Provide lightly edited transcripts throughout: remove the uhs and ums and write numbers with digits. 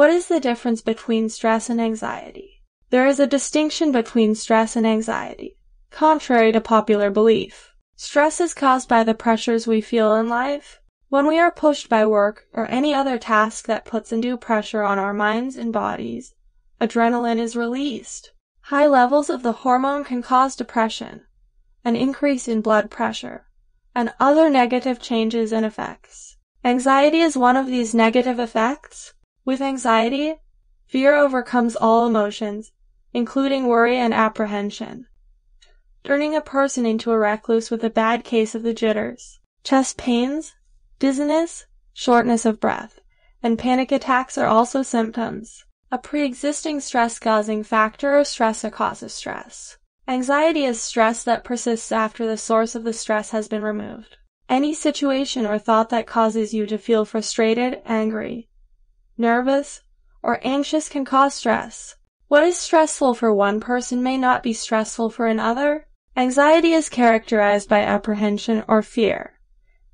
What is the difference between stress and anxiety? There is a distinction between stress and anxiety, contrary to popular belief. Stress is caused by the pressures we feel in life. When we are pushed by work or any other task that puts undue pressure on our minds and bodies, adrenaline is released. High levels of the hormone can cause depression, an increase in blood pressure, and other negative changes and effects. Anxiety is one of these negative effects. With anxiety, fear overcomes all emotions, including worry and apprehension, turning a person into a recluse with a bad case of the jitters. Chest pains, dizziness, shortness of breath, and panic attacks are also symptoms. A pre-existing stress-causing factor or stressor causes stress. Anxiety is stress that persists after the source of the stress has been removed. Any situation or thought that causes you to feel frustrated, angry, nervous, or anxious can cause stress. What is stressful for one person may not be stressful for another. Anxiety is characterized by apprehension or fear,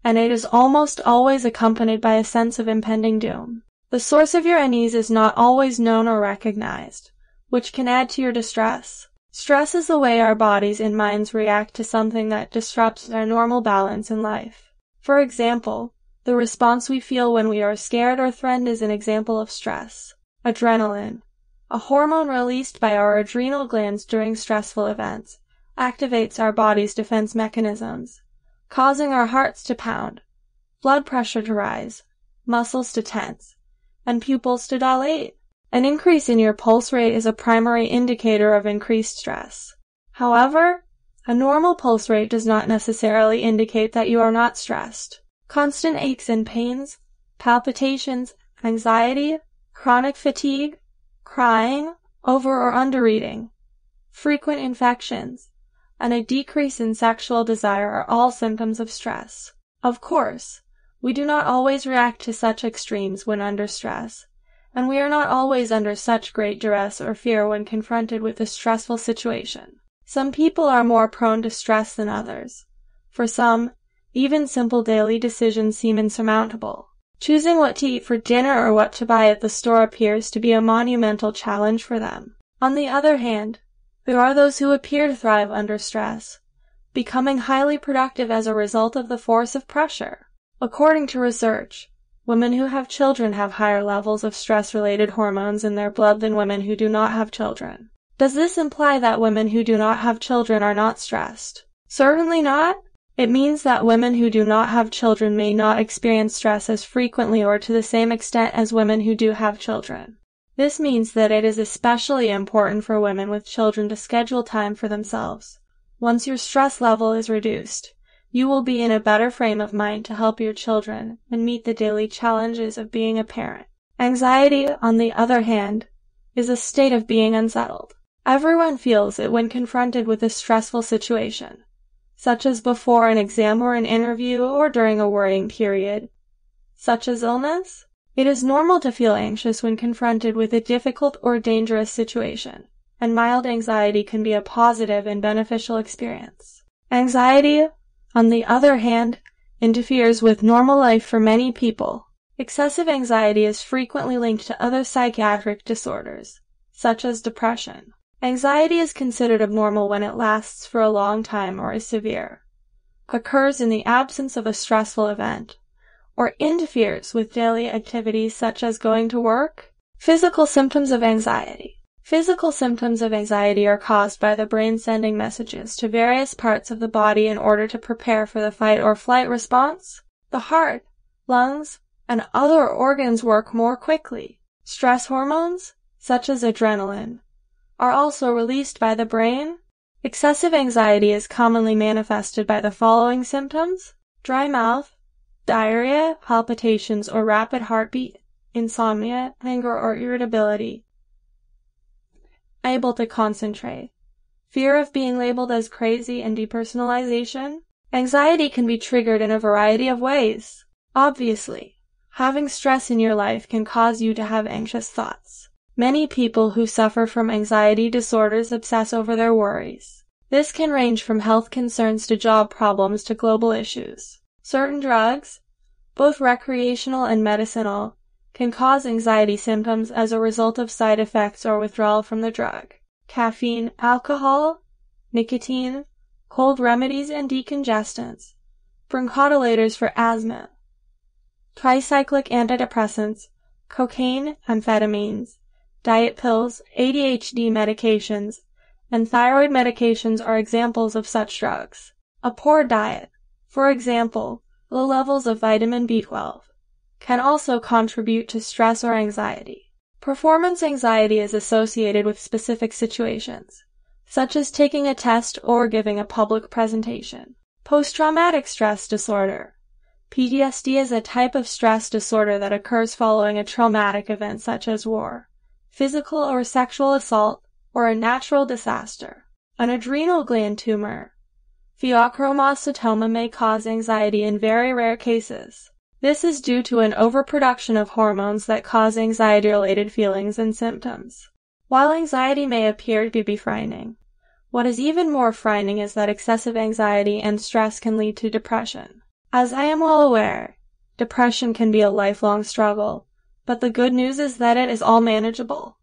and it is almost always accompanied by a sense of impending doom. The source of your unease is not always known or recognized, which can add to your distress. Stress is the way our bodies and minds react to something that disrupts our normal balance in life. For example, the response we feel when we are scared or threatened is an example of stress. Adrenaline, a hormone released by our adrenal glands during stressful events, activates our body's defense mechanisms, causing our hearts to pound, blood pressure to rise, muscles to tense, and pupils to dilate. An increase in your pulse rate is a primary indicator of increased stress. However, a normal pulse rate does not necessarily indicate that you are not stressed. Constant aches and pains, palpitations, anxiety, chronic fatigue, crying, over or under eating, frequent infections, and a decrease in sexual desire are all symptoms of stress. Of course, we do not always react to such extremes when under stress, and we are not always under such great duress or fear when confronted with a stressful situation. Some people are more prone to stress than others. For some, even simple daily decisions seem insurmountable. Choosing what to eat for dinner or what to buy at the store appears to be a monumental challenge for them. On the other hand, there are those who appear to thrive under stress, becoming highly productive as a result of the force of pressure. According to research, women who have children have higher levels of stress-related hormones in their blood than women who do not have children. Does this imply that women who do not have children are not stressed? Certainly not. It means that women who do not have children may not experience stress as frequently or to the same extent as women who do have children. This means that it is especially important for women with children to schedule time for themselves. Once your stress level is reduced, you will be in a better frame of mind to help your children and meet the daily challenges of being a parent. Anxiety, on the other hand, is a state of being unsettled. Everyone feels it when confronted with a stressful situation, such as before an exam or an interview or during a worrying period, such as illness. It is normal to feel anxious when confronted with a difficult or dangerous situation, and mild anxiety can be a positive and beneficial experience. Anxiety, on the other hand, interferes with normal life for many people. Excessive anxiety is frequently linked to other psychiatric disorders, such as depression. Anxiety is considered abnormal when it lasts for a long time or is severe, occurs in the absence of a stressful event, or interferes with daily activities such as going to work. Physical symptoms of anxiety. Physical symptoms of anxiety are caused by the brain sending messages to various parts of the body in order to prepare for the fight or flight response. The heart, lungs, and other organs work more quickly. Stress hormones, such as adrenaline, are also released by the brain. Excessive anxiety is commonly manifested by the following symptoms: dry mouth, diarrhea, palpitations or rapid heartbeat, insomnia, anger or irritability, able to concentrate, fear of being labeled as crazy and depersonalization. Anxiety can be triggered in a variety of ways. Obviously, having stress in your life can cause you to have anxious thoughts. Many people who suffer from anxiety disorders obsess over their worries. This can range from health concerns to job problems to global issues. Certain drugs, both recreational and medicinal, can cause anxiety symptoms as a result of side effects or withdrawal from the drug. Caffeine, alcohol, nicotine, cold remedies and decongestants, bronchodilators for asthma, tricyclic antidepressants, cocaine, amphetamines, diet pills, ADHD medications, and thyroid medications are examples of such drugs. A poor diet, for example, low levels of vitamin B12, can also contribute to stress or anxiety. Performance anxiety is associated with specific situations, such as taking a test or giving a public presentation. Post-traumatic stress disorder. PTSD is a type of stress disorder that occurs following a traumatic event such as war, physical or sexual assault, or a natural disaster. An adrenal gland tumor, pheochromocytoma, may cause anxiety in very rare cases. This is due to an overproduction of hormones that cause anxiety-related feelings and symptoms. While anxiety may appear to be frightening, what is even more frightening is that excessive anxiety and stress can lead to depression. As I am well aware, depression can be a lifelong struggle, but the good news is that it is all manageable.